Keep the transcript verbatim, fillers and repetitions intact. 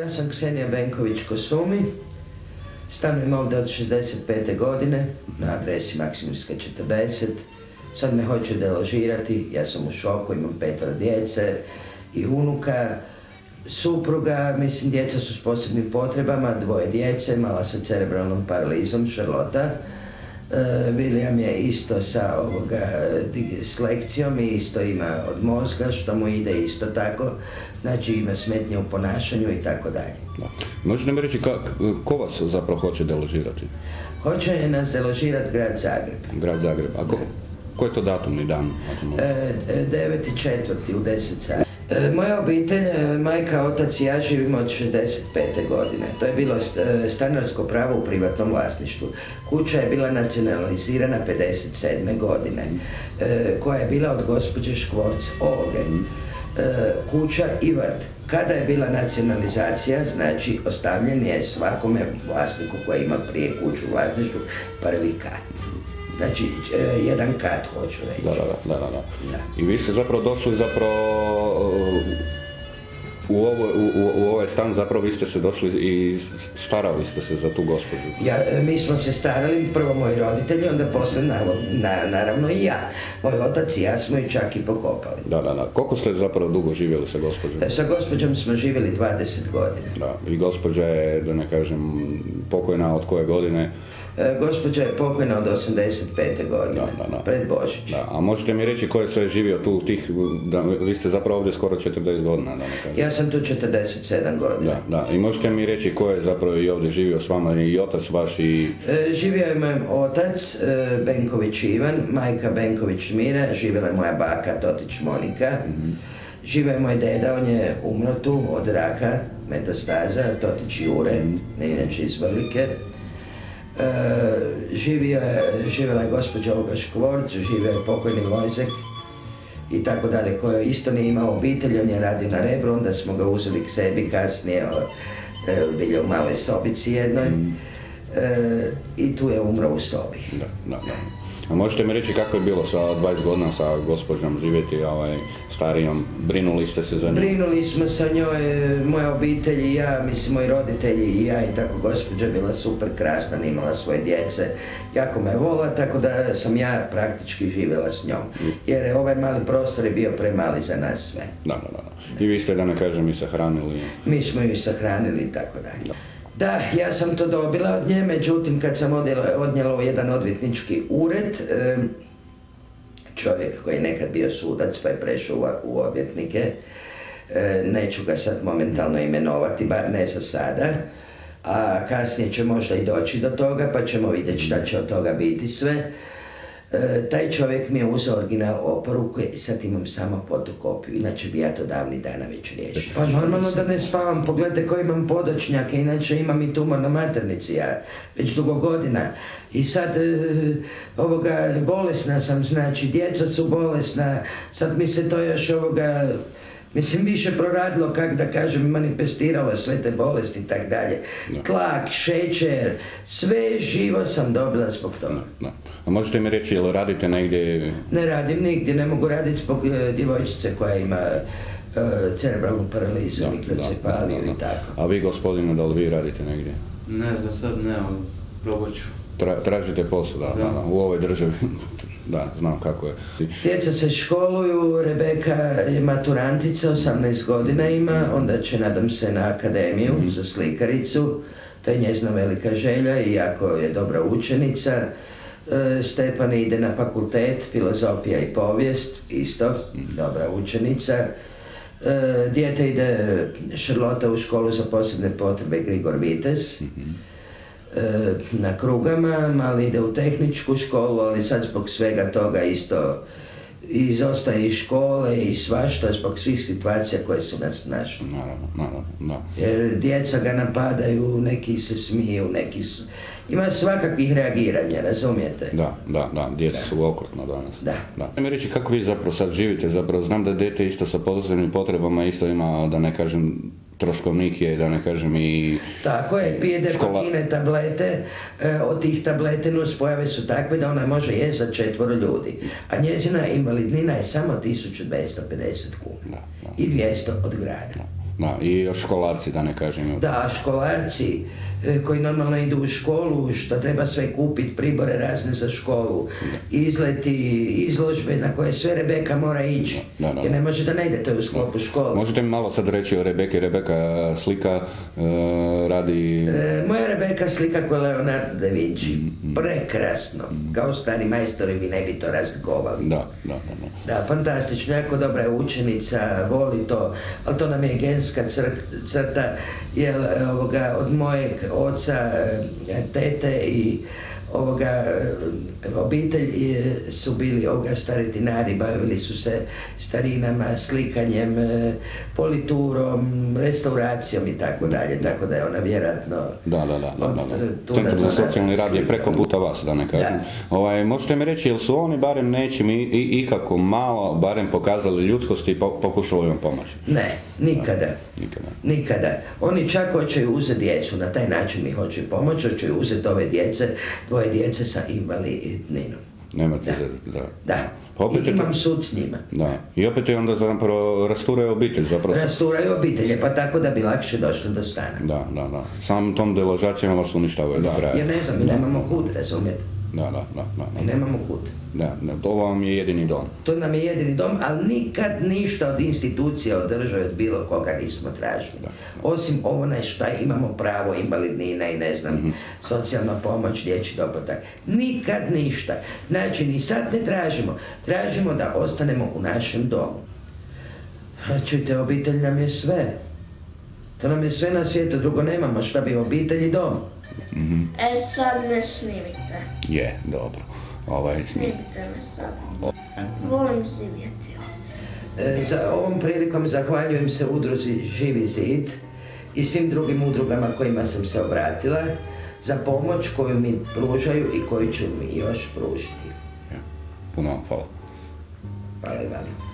Ja sam Ksenija Benković Kosumi, stanujem ovdje od šezdeset pete godine na adresi Maksimirske četrdeset. Sad me hoće deložirati, ja sam u šoku, imam petero djece i unuka, supruga, mislim djeca su s posebnim potrebama, dvoje djece, mala sa cerebralnom paralizom, Charlotte. William je isto sa dislekcijom i isto ima od mozga, što mu ide isto tako, znači ima smetnje u ponašanju i tako dalje. Možete mi reći ko vas zapravo hoće deložirati? Hoće nas deložirati grad Zagreb. Grad Zagreb, a ko je to datumni dan? deveti četvrti u deset sati. Moja obitelj, majka, otac i ja živimo od šezdeset pete godine. To je bilo stanarsko pravo u privatnom vlasništvu. Kuća je bila nacionalizirana pedeset sedme godine, koja je bila od gospođe Škvorc Olge. Kuća i vrt. Kada je bila nacionalizacija, znači ostavljen je svakome vlasniku koji ima prije kuću u vlasništvu prvi kat. Znači, jedan kat hoću reći. Da, da, da, da. I vi ste zapravo došli zapravo u ovaj stan, zapravo vi ste se došli i starali ste se za tu gospođu. Mi smo se starali, prvo moji roditelji, onda posle naravno i ja. Moj otac i ja smo ju čak i pokopali. Da, da, da. Koliko ste zapravo dugo živjeli sa gospođom? Sa gospođom smo živjeli dvadeset godina. Da, i gospođa je, da ne kažem, pokojna od koje godine? Gospođa je pokojna od osamdeset pete godine, pred Božić. A možete mi reći ko je sve živio tu tih, vi ste zapravo ovdje skoro četrdeset godina, da ne kažem. Ja sam tu četrdeset sedam godina. Da, i možete mi reći ko je zapravo i ovdje živio s vama, i otac vaš i... Živio je moj otac, Benković Ivan, majka Benković Mira, živjela je moja baka, Totić Monika. Živio je moj deda, on je umro tu od raka, metastaza, Totić Jure, inače iz Vrlike. Živjela je gospođa Olga Škvorc, živio je pokojni Lojzek i tako dalje, koji isto nije imao obitelj, on je radio na Rebru, onda smo ga uzeli k sebi kasnije, bili u maloj sobici jednoj i tu je umro u sobi. A možete mi reći kako je bilo sa dvadeset godina sa gospođom živjeti, starijom, brinuli ste se za njoj? Brinuli smo se o njoj, moja obitelj i ja, mislim moji roditelji i ja i tako. Gospođa je bila super krasna, imala svoje djece, jako me volila, tako da sam ja praktički živjela s njom. Jer ovaj mali prostor je bio premali za nas sve. Da, da, da. I vi ste, da ne kažem, i sahranili? Mi smo ju sahranili i tako dalje. Da, ja sam to dobila od nje, međutim kad sam odnijela u jedan odvjetnički ured, čovjek koji je nekad bio sudac pa je prešao u odvjetnike, neću ga sad momentalno imenovati, bar ne za sada, a kasnije će možda i doći do toga pa ćemo vidjeti šta će od toga biti sve. Taj čovjek mi je uzeo original oporuke i sad imam samo fotokopiju, inače bi ja to davni dana već riješio. Pa normalno da ne spavam, pogledajte koji imam podočnjake, inače imam i tumor na maternici, ja već dugo godina. I sad bolesna sam, znači djeca su bolesna, sad mi se to još ovoga... Mislim, više proradilo, kako da kažem, manifestiralo sve te bolesti i tako dalje. Tlak, šećer, sve živo sam dobila zbog toga. A možete mi reći, jel radite negdje? Ne radim nigdje, ne mogu raditi zbog djevojčice koja ima cerebralnu paralizu, mikrocepaliju i tako. A vi, gospodine, da li vi radite negdje? Ne, za sad ne, probat ću. Tražite posao, da, u ovoj državi. Da, znam kako je. Djeca se školuju, Rebeka je maturantica, osamnaest godina ima, onda će, nadam se, na akademiju za slikaricu. To je njezna velika želja i jako je dobra učenica. Stepan ide na fakultet, filozofija i povijest, isto, dobra učenica. Dijete ide, Charlotte, u školu za posebne potrebe Grigor Vites na Krugama, mali ide u tehničku školu, ali sad zbog svega toga isto izostaje iz škole i svašta zbog svih situacija koje su nas našli. Naravno, naravno, da. Jer djeca ga napadaju, neki se smiju, neki su... Ima svakakvih reagiranja, razumijete? Da, da, da, djeca su okrutna danas. Da. Da. Mi reći kako vi zapravo sad živite, zapravo znam da dete isto sa posebnim potrebama isto ima, da ne kažem, troškovnik je, da ne kažem, i škola. Tako je, pije depakine tablete, od tih tablete nuspojave su takve da ona može jesti za četvoro ljudi, a njezina invalidnina je samo tisuću dvjesto pedeset kuna i dvjesto od grada. I još školarci, da ne kažem. Da, školarci koji normalno idu u školu, što treba sve kupiti, pribore razne za školu, izleti, izložbe na koje sve Rebeka mora ići, jer ne može da ne idete u sklopu školu. Možete mi malo sad reći o Rebeki? Rebeka slika radi... Moja Rebeka slika koja je Leonardo da Vinci. Prekrasno. Kao stari majstori vi ne bi to razgovali. Da, da, da. Da, fantastično. Jako dobra je učenica, voli to, ali to nam je genska crta od mojeg oca, tete i obitelj su bili staritinari, bavili su se starinama, slikanjem, politurom, restauracijom i tako dalje, tako da je ona vjerojatno... Da, da, da, Centar za socijalni rad je preko puta vas, da ne kažem. Možete mi reći, jel su oni barem nečim i ikako malo, barem pokazali ljudskosti i pokušali vam pomoći? Ne, nikada. Nikada. Oni čak hoćeju uzeti djecu, na taj način mi hoćeju pomoći, hoćeju uzeti ove djece, dvoje djece sa invalidninom. Nemate zezati, da. Da, i imam sud s njima. Da, i opet je onda zapravo rasturaju obitelj, zapravo. Rasturaju obitelje, pa tako da bi lakše došlo do stana. Da, da, da. Samom tom deložacijama vas uništavaju do kraja. Jer ne znam, mi nemamo kud, razumijete? Da, da, da. I nemamo kud. Da, to vam je jedini dom. To nam je jedini dom, ali nikad ništa od institucija, od države, od bilo koga nismo tražili. Osim ovo na šta imamo pravo, invalidnina i ne znam, socijalna pomoć, dječji doplatak. Nikad ništa. Znači, ni sad ne tražimo. Tražimo da ostanemo u našem domu. Čujte, obitelj nam je sve. To nam je sve na svijetu, drugo nemamo šta bi obitelj i dom. E sad me snimite. Je, dobro. Snimite me sad. Volim živjeti ovdje. Za ovom prilikom zahvaljujem se udruzi Živi zid i svim drugim udrugama kojima sam se obratila za pomoć koju mi pružaju i koju ću mi još pružiti. Puno vam hvala. Hvala i vama.